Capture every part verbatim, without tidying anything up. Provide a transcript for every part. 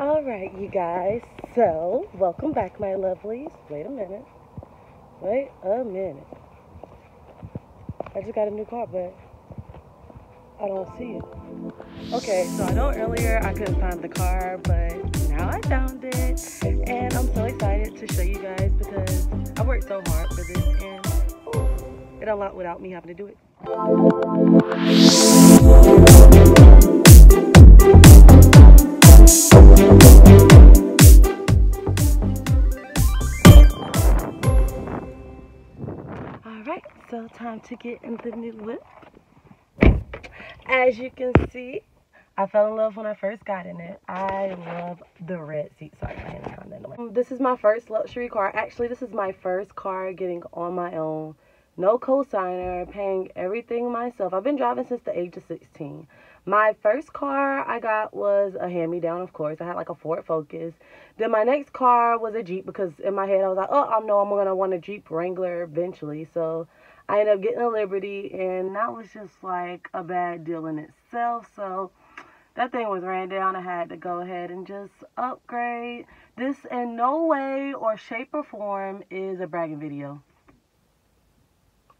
All right, you guys, so welcome back, my lovelies. Wait a minute. Wait a minute. I just got a new car, but I don't see it. Okay, so I know earlier I couldn't find the car, but now I found it. And I'm so excited to show you guys because I worked so hard for this and it unlocked without me having to do it. Alright, so time to get in the new whip. As you can see, I fell in love when I first got in it. I love the red seat. Sorry, my hand's kind of annoying. This is my first luxury car. Actually, this is my first car getting on my own. No co-signer, paying everything myself. I've been driving since the age of sixteen. My first car I got was a hand-me-down, of course. I had like a Ford Focus. Then my next car was a Jeep because in my head I was like, oh, I know I'm going to want a Jeep Wrangler eventually. So I ended up getting a Liberty, and that was just like a bad deal in itself. So that thing was ran down. I had to go ahead and just upgrade. This in no way or shape or form is a bragging video.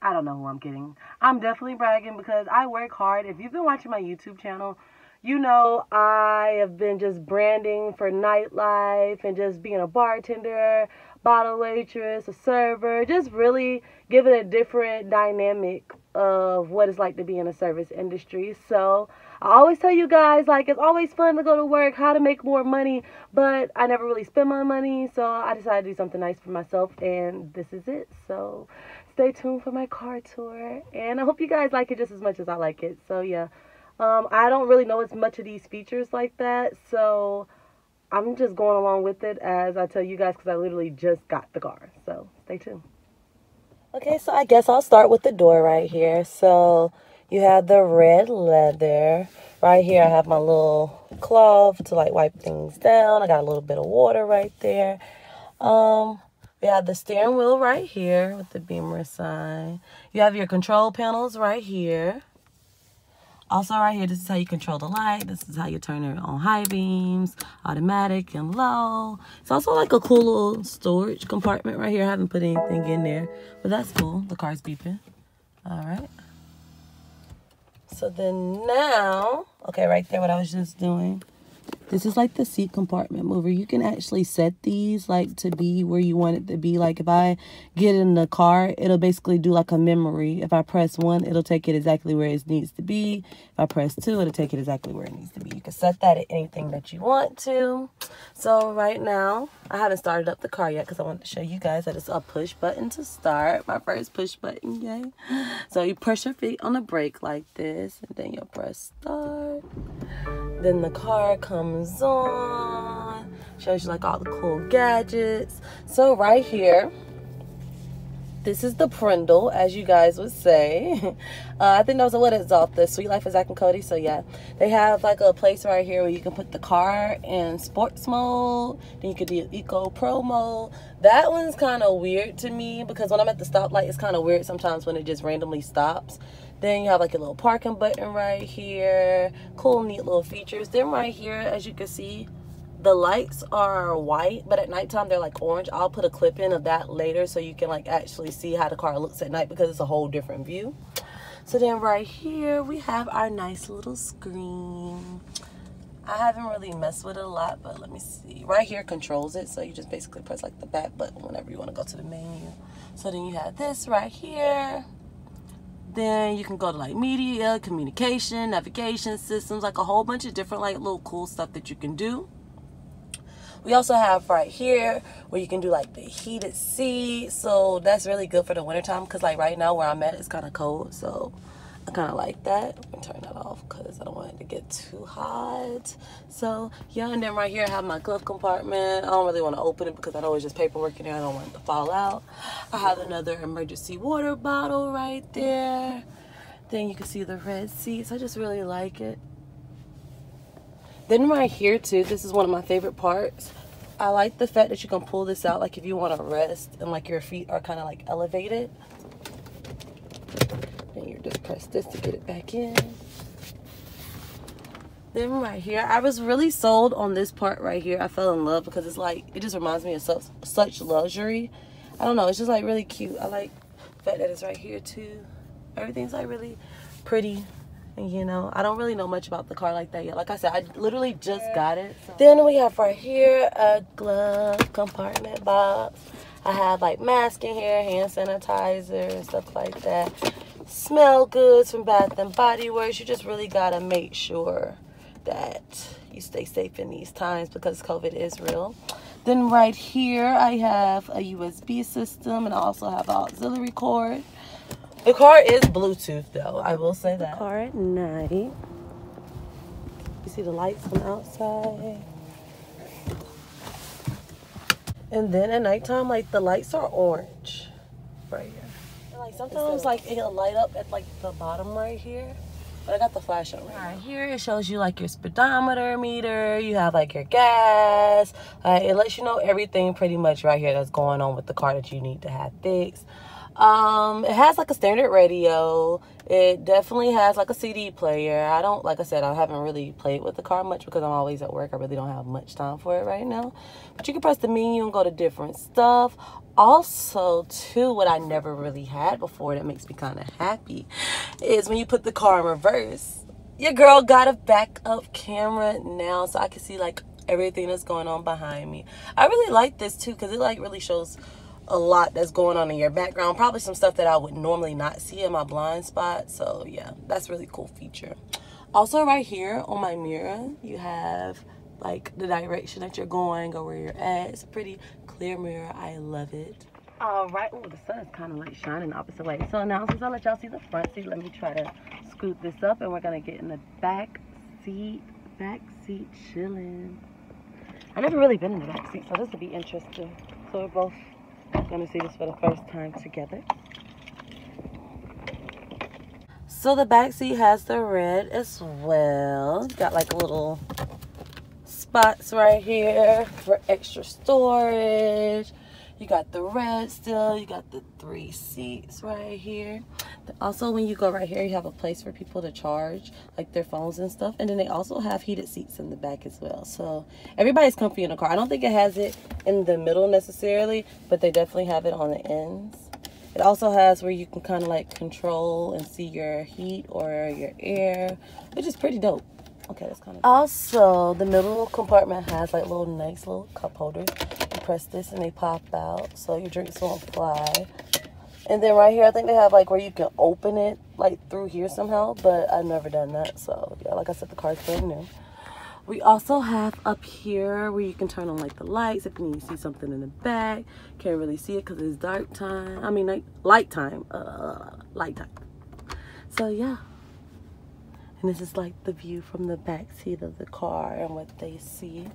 I don't know who I'm kidding. I'm definitely bragging because I work hard. If you've been watching my YouTube channel, you know I have been just branding for nightlife and just being a bartender, bottle waitress, a server, just really giving a different dynamic of what it's like to be in a service industry. So I always tell you guys, like, it's always fun to go to work, how to make more money, but I never really spend my money, so I decided to do something nice for myself, and this is it. So stay tuned for my car tour, and I hope you guys like it just as much as I like it. So yeah, um I don't really know as much of these features like that, so I'm just going along with it as I tell you guys because I literally just got the car, so stay tuned. Okay, so I guess I'll start with the door right here. So you have the red leather right here. I have my little cloth to like wipe things down. I got a little bit of water right there. um We have the steering wheel right here with the Beamer sign. You have your control panels right here. Also right here, this is how you control the light. This is how you turn it on high beams, automatic and low. It's also like a cool little storage compartment right here. I haven't put anything in there, but that's cool. The car's beeping. All right. So then now, okay, right there, what I was just doing. This is like the seat compartment mover. You can actually set these like to be where you want it to be. Like if I get in the car, it'll basically do like a memory. If I press one, it'll take it exactly where it needs to be. If I press two, it'll take it exactly where it needs to be. You can set that at anything that you want to. So right now, I haven't started up the car yet because I wanted to show you guys that it's a push button to start. My first push button, yay. So you press your feet on the brake like this, and then you'll press start. Then the car comes on, shows you like all the cool gadgets. So right here, this is the Prindle, as you guys would say. uh, I think that was a what is off the Sweet Life of Zach and Cody. So yeah, they have like a place right here where you can put the car in sports mode. Then you could do eco pro mode. That one's kind of weird to me because when I'm at the stoplight, it's kind of weird sometimes when it just randomly stops. Then you have like a little parking button right here. Cool, neat little features. Then right here, as you can see, the lights are white, but at nighttime they're like orange. I'll put a clip in of that later so you can like actually see how the car looks at night because it's a whole different view. So then right here, we have our nice little screen. I haven't really messed with it a lot, but let me see. Right here controls it, so you just basically press like the back button whenever you want to go to the menu. So then you have this right here. Then you can go to like media, communication, navigation systems, like a whole bunch of different like little cool stuff that you can do. We also have right here where you can do like the heated seat. So that's really good for the wintertime because like right now where I'm at, it's kind of cold. So I kind of like that. I'm going to turn that off because I don't want it to get too hot. So yeah, and then right here I have my glove compartment. I don't really want to open it because I know it's just paperwork in there. I don't want it to fall out. I have another emergency water bottle right there. Then you can see the red seats. I just really like it. Then right here too, this is one of my favorite parts. I like the fact that you can pull this out like if you want to rest and like your feet are kind of like elevated. Then you just press this to get it back in. them right here. I was really sold on this part right here. I fell in love because it's like, it just reminds me of such, such luxury. I don't know. It's just like really cute. I like the fact that it's right here too. Everything's like really pretty. You know, I don't really know much about the car like that yet. Like I said, I literally just got it. So. Then we have right here a glove compartment box. I have like mask in here, hand sanitizer and stuff like that. Smell goods from Bath and Body Works. You just really gotta make sure that you stay safe in these times because COVID is real. Then right here I have a U S B system, and I also have an auxiliary cord. The car is Bluetooth though, I will say that. The car at night. You see the lights on the outside. And then at nighttime, like the lights are orange right here. And, like sometimes like it'll light up at like the bottom right here. But I got the flash on right, right here. It shows you like your speedometer meter, you have like your gas. Uh, it lets you know everything pretty much right here that's going on with the car that you need to have fixed. Um, it has like a standard radio. It definitely has like a C D player. I don't, like I said, I haven't really played with the car much because I'm always at work. I really don't have much time for it right now. But you can press the menu and go to different stuff. Also, too, what I never really had before that makes me kind of happy is when you put the car in reverse. Your girl got a backup camera now, so I can see like everything that's going on behind me. I really like this too because it like really shows a lot that's going on in your background, probably some stuff that I would normally not see in my blind spot. So yeah, that's a really cool feature. Also right here on my mirror, you have like the direction that you're going or where you're at. It's a pretty clear mirror. I love it. All right. Oh, the sun is kind of like shining opposite way. So now since I let y'all see the front seat, let me try to scoop this up and we're gonna get in the back seat. Back seat chilling. I've never really been in the back seat, so this will be interesting. So we're both gonna see this for the first time together. So the back seat has the red as well. It's got like little spots right here for extra storage. You got the red still. You got the three seats right here. Also, when you go right here, you have a place for people to charge like their phones and stuff. And then they also have heated seats in the back as well. So everybody's comfy in the car. I don't think it has it in the middle necessarily, but they definitely have it on the ends. It also has where you can kind of like control and see your heat or your air, which is pretty dope. Okay, that's kind of cool. Also, the middle compartment has like little nice little cup holders. You press this and they pop out, so your drinks won't fly. And then right here, I think they have like where you can open it like through here somehow, but I've never done that. So yeah, like I said, the car's brand new. We also have up here where you can turn on like the lights if you need to see something in the back. Can't really see it because it's dark time. I mean, like light time, uh, light time. So yeah. And this is like the view from the back seat of the car and what they see.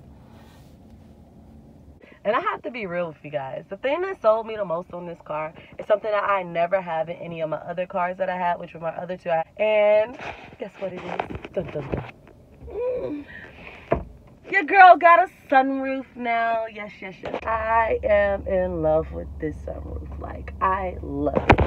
And I have to be real with you guys. The thing that sold me the most on this car is something that I never have in any of my other cars that I had, which were my other two. And guess what it is? Dun, dun, dun. Mm. Your girl got a sunroof now. Yes, yes, yes. I am in love with this sunroof. Like, I love it.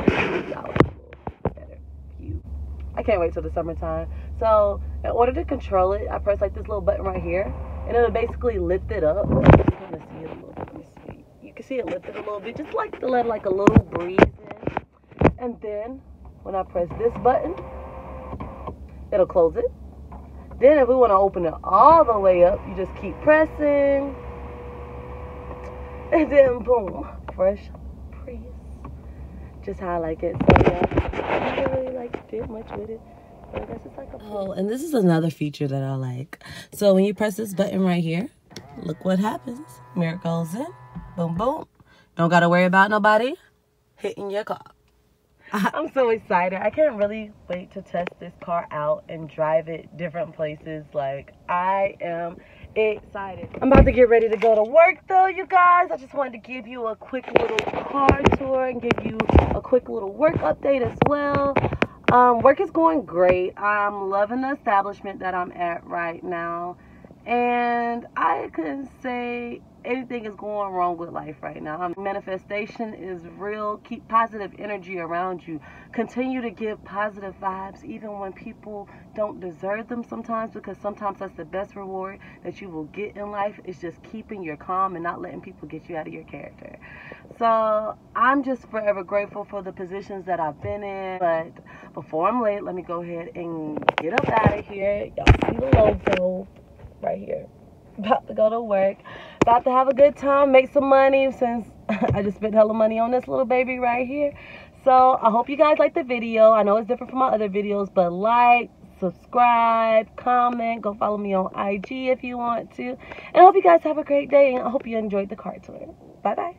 I can't wait till the summertime. So in order to control it, I press like this little button right here, and it'll basically lift it up. You can kind of see it a little bit. Let me see. You can see it lifted a little bit, just like to let like a little breeze in. And then when I press this button, it'll close it. Then if we want to open it all the way up, you just keep pressing, and then boom, fresh breeze. Just how I like it. So yeah, I really like did much with it. But I guess it's like a oh, and this is another feature that I like. So when you press this button right here, look what happens. Mirror goes in. Boom, boom. Don't gotta worry about nobody hitting your car. I'm so excited. I can't really wait to test this car out and drive it different places. Like, I am excited. I'm about to get ready to go to work though, you guys. I just wanted to give you a quick little car tour and give you a quick little work update as well. Um work is going great. I'm loving the establishment that I'm at right now, and I I couldn't say anything is going wrong with life right now. Manifestation is real. Keep positive energy around you. Continue to give positive vibes even when people don't deserve them sometimes, because sometimes that's the best reward that you will get in life, is just keeping your calm and not letting people get you out of your character. So I'm just forever grateful for the positions that I've been in. But before I'm late, let me go ahead and get up out of here. Y'all see the logo right here. About to go to work, about to have a good time, make some money, since I just spent hella money on this little baby right here. So I hope you guys like the video. I know it's different from my other videos, but like, subscribe, comment, go follow me on I G if you want to, and I hope you guys have a great day, and I hope you enjoyed the cartoon. Bye bye.